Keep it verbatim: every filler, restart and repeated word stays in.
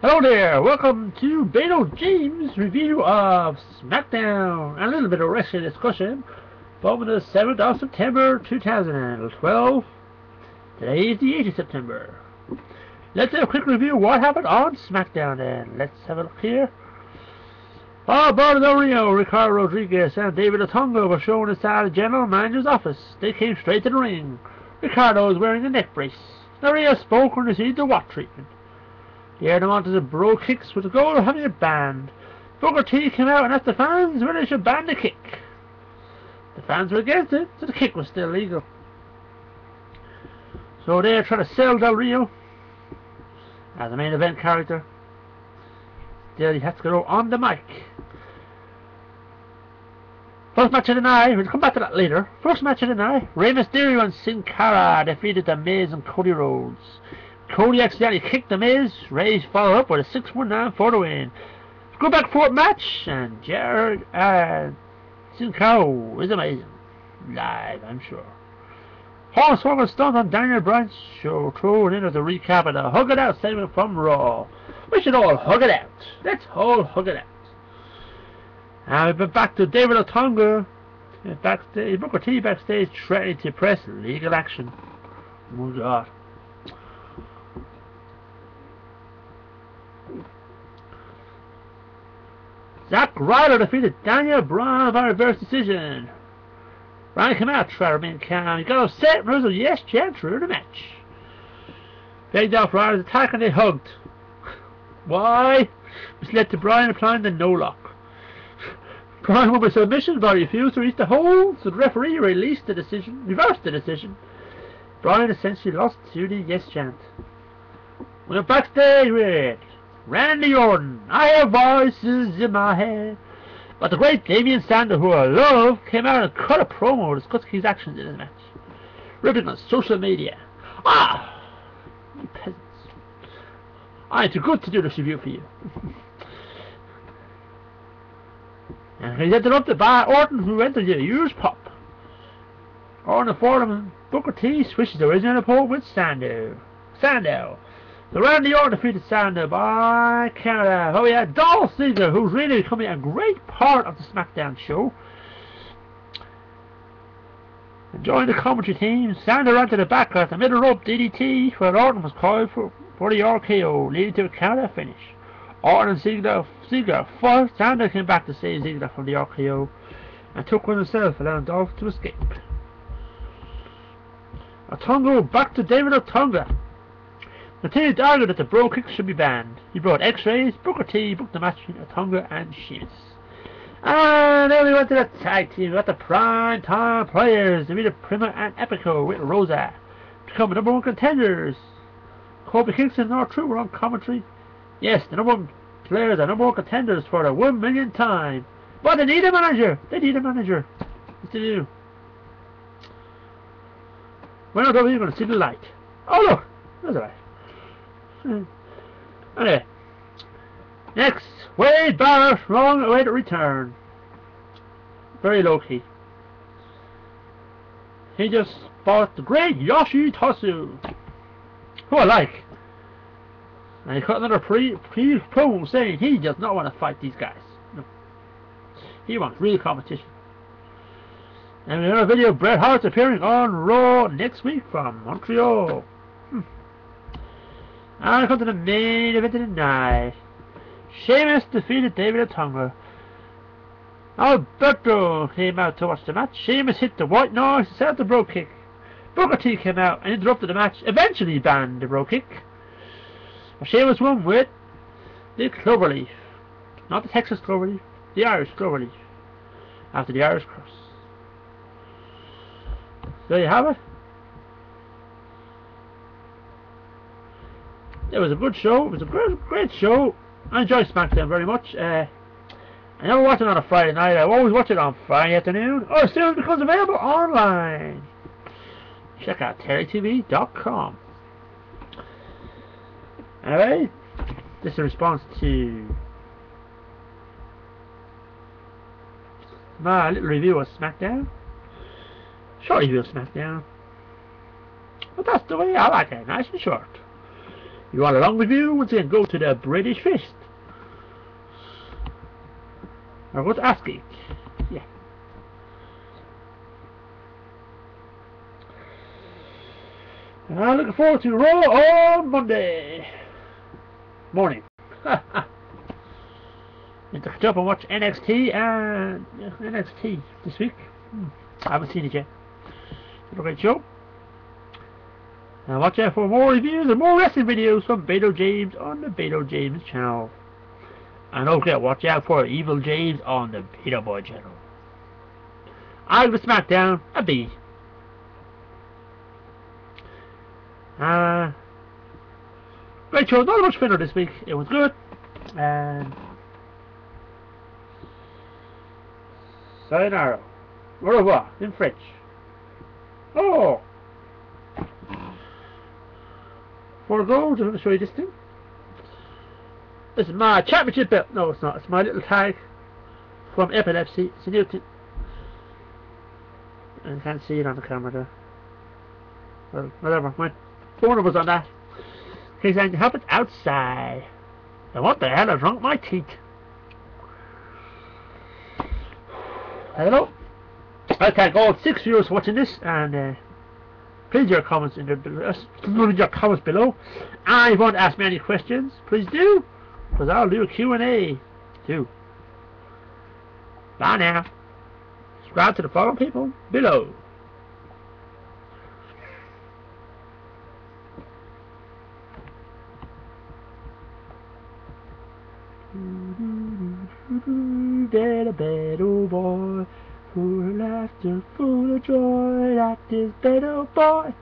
Hello there, welcome to Bedo James' review of Smackdown, a little bit of wrestling discussion from the seventh of September two thousand twelve. Today is the eighth of September. Let's have a quick review of what happened on Smackdown then. Let's have a look here. Oh, Del Rio, Ricardo Rodriguez and David Otusha were shown inside the general manager's office. They came straight to the ring. Ricardo was wearing a neck brace. Del Rio spoke and received the what treatment. The air demanded a bro kicks with the goal of having it banned. Booker T came out and asked the fans whether they should ban the kick. The fans were against it, so the kick was still legal. So they're trying to sell Del Rio as a main event character. Still, he has to go on the mic. First match of the night, we'll come back to that later. First match of the night, Rey Mysterio and Sin Cara defeated the Miz and Cody Rhodes. Cody accidentally kicked the Miz. Rey's follow up with a six one nine for the win. Go back for a match, and Jared and uh, Sin Cara is amazing. Live, I'm sure. Hornswoggle stunned on Daniel Bryan's show, thrown in as a recap of the Hug It Out segment from Raw. We should all hug it out. Let's all hug it out. And we've been back to David Otunga, backstage, Booker T backstage, threatening to press legal action. Oh my god. Zack Ryder defeated Daniel Bryan by reverse decision. Bryan came out, tried to remain calm. He got upset, and was yes champ through the match. Begged off Ryder's attack and they hugged. Why? This led to Bryan applying the no lock. Bryan won by submission but refused to reach the hold, so the referee released the decision, reversed the decision. Bryan essentially lost to the yes chant. We're backstage with Randy Orton. I have voices in my head. But the great Damien Sandow, who I love, came out and cut a promo discussing his actions in his match, ripping on social media. Ah, you peasants. I'm too good to do this review for you. And he's interrupted by Orton, who entered a huge pop. Orton informed him Booker T switches the original pole with Sandow. Sandow. The Randy Orton defeated Sandow by count out. Oh yeah, Dolph Ziggler, who's really becoming a great part of the SmackDown show. And joined the commentary team. Sandow ran to the back at the middle rope D D T, where Orton was called for, for the R K O, leading to a count out finish. Orton and Ziggler, Ziggler fought. Sandow came back to save Ziggler from the R K O and took one himself, allowing Dolph to escape. Otunga back to David Otunga. Continued argued that the bro kicks should be banned. He brought X-rays, Booker T, booked the match between Otunga and Sheamus. And then we went to the tag team. We got the prime time players. They beat the Prima and Epico with Rosa to become the number one contenders. Kobe Kingston and R-Truth were on commentary. Yes, the number one players are number one contenders for the one million time. But they need a manager. They need a manager. What to do? We're not really going to see the light. Oh look, there's a light. Okay. Next, Wade Barrett, long away to return. Very low key. He just fought the great Yoshi Tatsu, who I like. And he cut another pre pre promo saying he does not want to fight these guys. No. He wants real competition. And we have another video of Bret Hart appearing on Raw next week from Montreal. Hmm. And come to the main event of the night. Sheamus defeated David Otunga. Alberto came out to watch the match. Sheamus hit the white noise and set up the bro kick. Booker T came out and interrupted the match, eventually banned the bro kick. Sheamus won with the cloverleaf. Not the Texas cloverleaf, the Irish cloverleaf. After the Irish cross. There you have it. It was a good show. It was a great, great show. I enjoyed SmackDown very much. Uh, I never watch it on a Friday night. I always watch it on Friday afternoon or as soon as it becomes available online. Check out terry t v dot com. Anyway, this is a response to my little review of SmackDown. Short review of SmackDown. But that's the way I like it. Nice and short. You want a long review? Then go to the British Fist. I was asking. Yeah. I'm looking forward to Raw on Monday morning. And to jump and watch N X T and N X T this week. Hmm. I haven't seen it yet. It's a great show. And watch out for more reviews and more wrestling videos from Bedo James on the Bedo James channel. And don't forget, watch out for Evil James on the Beto Boy channel. I was Smackdown, a B. Uh, great show, not much filler this week. It was good. And sayonara. Au revoir in French. Oh! For gold, I'm going to show you this thing. This is my championship belt. No, it's not. It's my little tag from epilepsy. It's a new thing. I can't see it on the camera there. Well, whatever. My phone was on that. He's saying, it happens outside. And what the hell? I drunk my teeth. Hello. I thank all six viewers watching this, and uh, please your comments in the uh, your comments below. And if you want to ask me any questions, please do, because I'll do a Q and A too. Bye now. Subscribe to the following people below. Better, better, boy. Full of laughter, full of joy, that is Bedo Boy.